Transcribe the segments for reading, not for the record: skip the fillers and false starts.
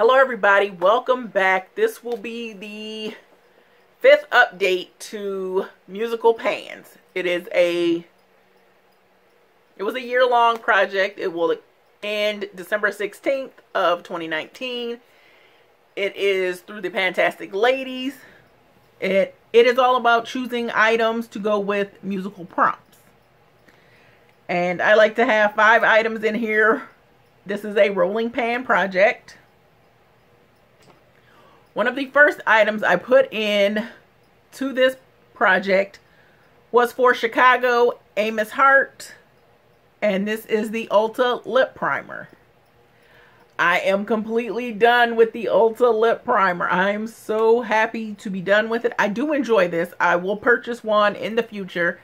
Hello everybody, welcome back. This will be the 5th update to Musical Pans. It was a year-long project. It will end December 16th of 2019. It is through the Pantastic Ladies. It is all about choosing items to go with musical prompts. And I like to have 5 items in here. This is a rolling pan project. One of the first items I put in to this project was for Chicago, Amos Hart, and this is the Ulta Lip Primer. I am completely done with the Ulta Lip Primer. I am so happy to be done with it. I do enjoy this. I will purchase one in the future.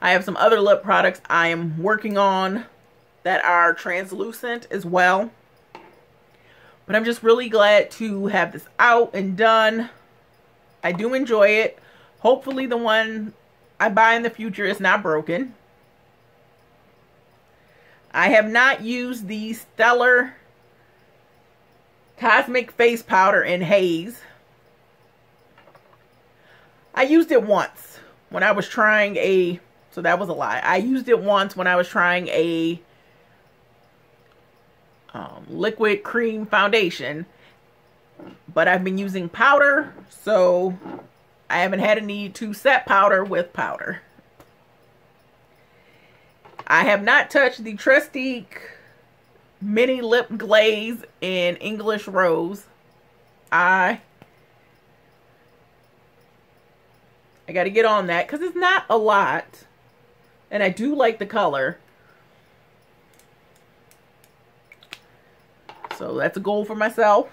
I have some other lip products I am working on that are translucent as well. But I'm just really glad to have this out and done. I do enjoy it. Hopefully the one I buy in the future is not broken. I have not used the Stellar Cosmic Face Powder in Haze. I used it once when I was trying a... So that was a lie. I used it once when I was trying a... liquid cream foundation, but I've been using powder, so I haven't had a need to set powder with powder. I have not touched the Trestique mini lip glaze in English Rose. I gotta get on that because it's not a lot, and I do like the color. So that's a goal for myself.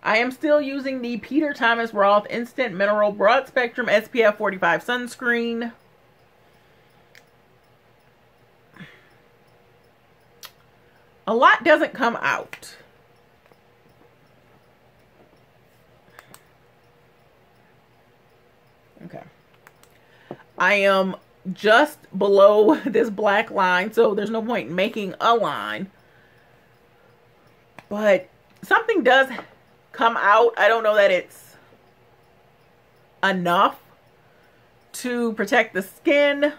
I am still using the Peter Thomas Roth Instant Mineral Broad Spectrum SPF 45 Sunscreen. A lot doesn't come out. Okay. I am just below this black line, so there's no point in making a line. But something does come out. I don't know that it's enough to protect the skin,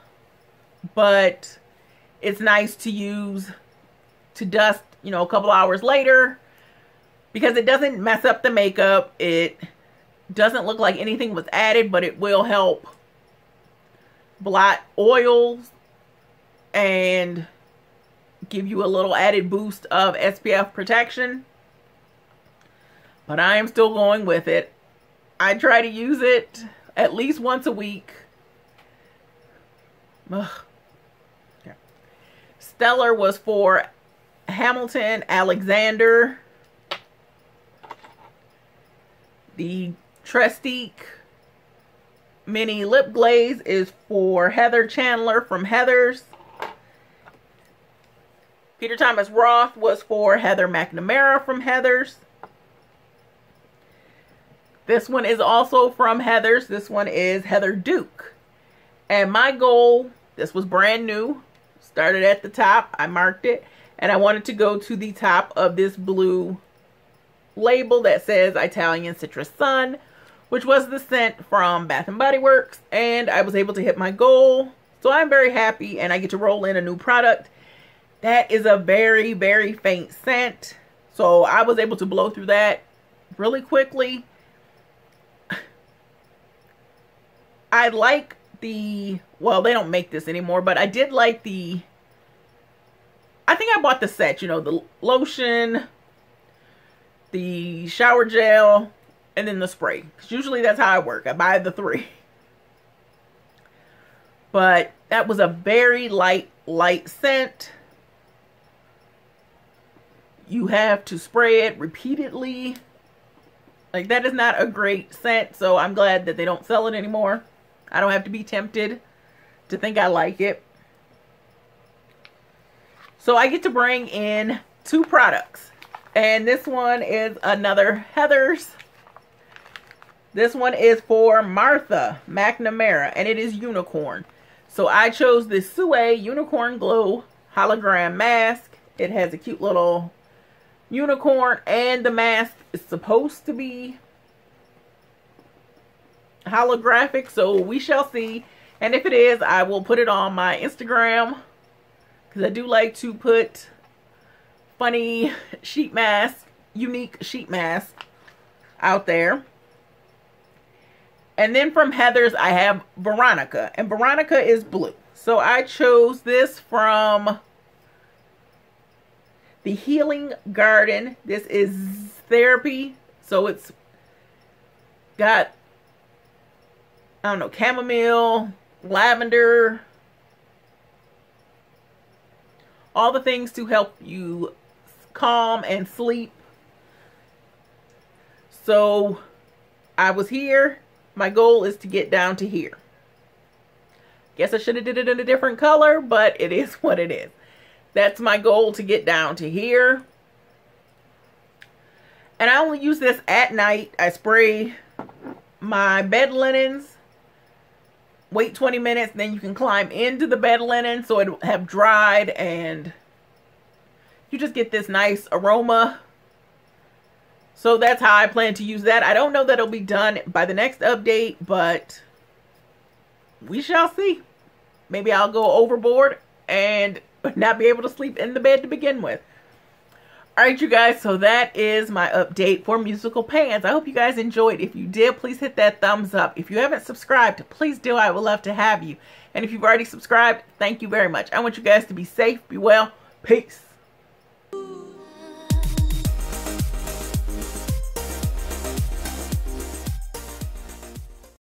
but it's nice to use to dust, you know, a couple hours later, because it doesn't mess up the makeup. It doesn't look like anything was added, but it will help blot oils and give you a little added boost of SPF protection. But I am still going with it. I try to use it at least once a week. Ugh. Yeah. Stellar was for Hamilton, Alexander. The Trestique mini lip glaze is for Heather Chandler from Heathers. Peter Thomas Roth was for Heather McNamara from Heathers. This one is also from Heathers. This one is Heather Duke. And my goal, this was brand new, started at the top. I marked it. And I wanted to go to the top of this blue label that says Italian Citrus Sun, which was the scent from Bath and Body Works. And I was able to hit my goal. So I'm very happy, and I get to roll in a new product. That is a very, very faint scent. So I was able to blow through that really quickly. I like the, well, they don't make this anymore, but I did like the, I think I bought the set, you know, the lotion, the shower gel, and then the spray. Usually that's how I work. I buy the 3. But that was a very light scent. You have to spray it repeatedly. Like, that is not a great scent, so I'm glad that they don't sell it anymore. I don't have to be tempted to think I like it. So I get to bring in 2 products. And this one is another Heathers. This one is for Martha McNamara, and it is Unicorn. So I chose the SooAe Unicorn Glow Hologram Mask. It has a cute little Unicorn and the mask is supposed to be holographic, so we shall see. And if it is, I will put it on my Instagram, because I do like to put funny sheet masks, unique sheet masks out there. And then from Heathers, I have Veronica, and Veronica is blue. So I chose this from the Healing Garden. This is Therapy, so it's got, I don't know, chamomile, lavender, all the things to help you calm and sleep. So I was here. My goal is to get down to here. Guess I should have did it in a different color, but it is what it is. That's my goal, to get down to here. And I only use this at night. I spray my bed linens. Wait 20 minutes, then you can climb into the bed linen so it'll have dried, and you just get this nice aroma. So that's how I plan to use that. I don't know that it'll be done by the next update, but we shall see. Maybe I'll go overboard and not be able to sleep in the bed to begin with. All right, you guys, so that is my update for Musical Pans. I hope you guys enjoyed. If you did, please hit that thumbs up. If you haven't subscribed, please do. I would love to have you. And if you've already subscribed, thank you very much. I want you guys to be safe, be well. Peace.